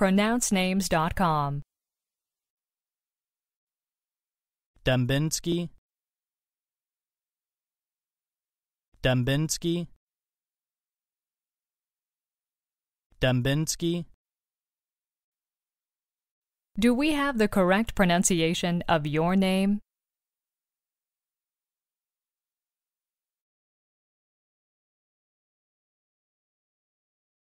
PronounceNames.com. Dembinski, Dembinski, Dembinski. Do we have the correct pronunciation of your name?